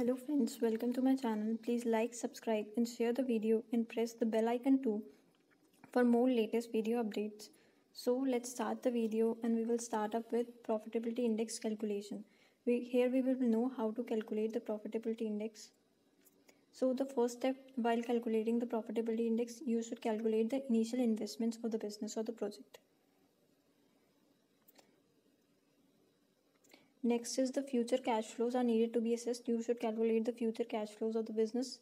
Hello friends, welcome to my channel. Please like, subscribe and share the video and press the bell icon too for more latest video updates. So let's start the video and we will start up with profitability index calculation. Here we will know how to calculate the profitability index. So the first step while calculating the profitability index, you should calculate the initial investments of the business or the project. Next is the future cash flows are needed to be assessed. You should calculate the future cash flows of the business,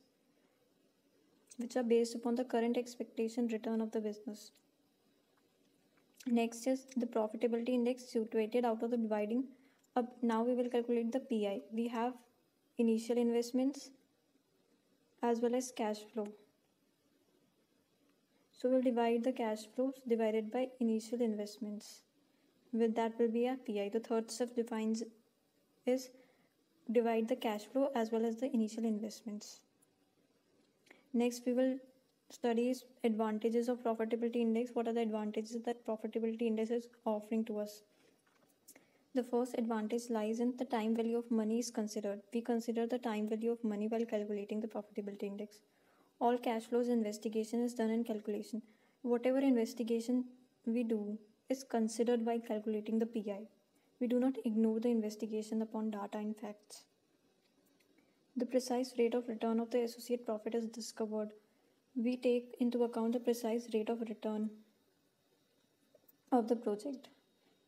which are based upon the current expectation return of the business. Next is the profitability index situated out of the dividing up. Now we will calculate the PI. We have initial investments as well as cash flow. So we'll divide the cash flows divided by initial investments. With that will be a PI. The third step defines is divide the cash flow as well as the initial investments. Next we will study advantages of profitability index. What are the advantages that profitability index is offering to us? The first advantage lies in the time value of money is considered. We consider the time value of money while calculating the profitability index. All cash flows investigation is done in calculation. Whatever investigation we do is considered while calculating the PI. We do not ignore the investigation upon data and facts. The precise rate of return of the associate profit is discovered. We take into account the precise rate of return of the project.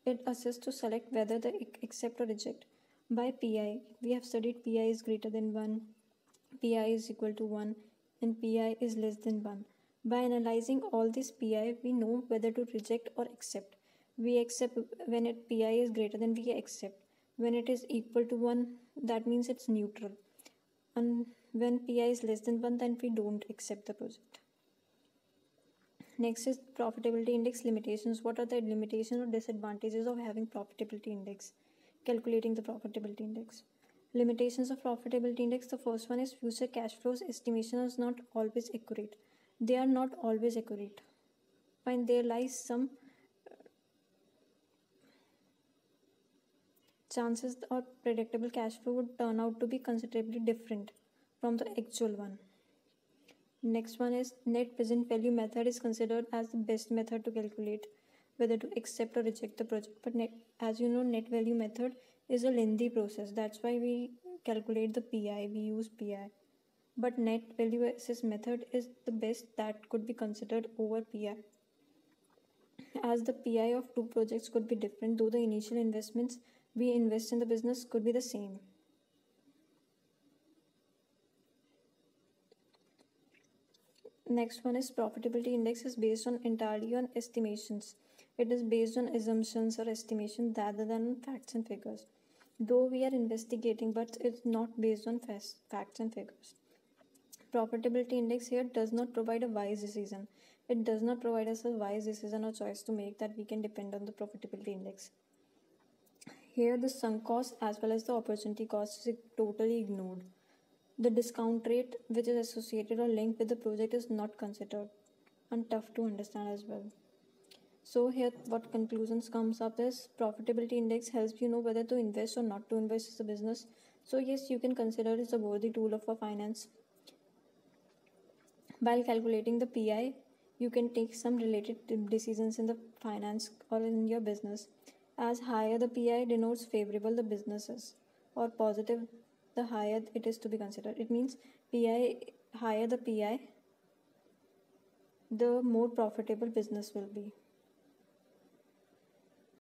It assists to select whether to accept or reject. By PI, we have studied PI is greater than 1, PI is equal to 1, and PI is less than 1. By analyzing all these PI, we know whether to reject or accept. We accept when PI is greater than, we accept. When it is equal to 1, that means it's neutral. And when PI is less than 1, then we don't accept the project. Next is profitability index limitations. What are the limitations or disadvantages of having profitability index? Calculating the profitability index. Limitations of profitability index. The first one is future cash flows estimation is not always accurate. They are not always accurate, and there lies some chances or predictable cash flow would turn out to be considerably different from the actual one. Next one is net present value method is considered as the best method to calculate whether to accept or reject the project. But as you know, net value method is a lengthy process. That's why we calculate the PI, we use PI. But net value assess method is the best that could be considered over PI, as the PI of two projects could be different, though the initial investments we invest in the business could be the same. Next one is profitability index is based on entirely on estimations. It is based on assumptions or estimations rather than facts and figures. Though we are investigating, but it's not based on facts and figures. Profitability index here does not provide a wise decision. It does not provide us a wise decision or choice to make that we can depend on the profitability index. Here the sunk cost as well as the opportunity cost is totally ignored. The discount rate which is associated or linked with the project is not considered, and tough to understand as well. So here what conclusions comes up is profitability index helps you know whether to invest or not to invest in the business. So yes, you can consider it's a worthy tool for finance. While calculating the PI, you can take some related decisions in the finance or in your business. As higher the PI denotes favorable the businesses or positive, the higher it is to be considered. It means higher the PI, the more profitable business will be.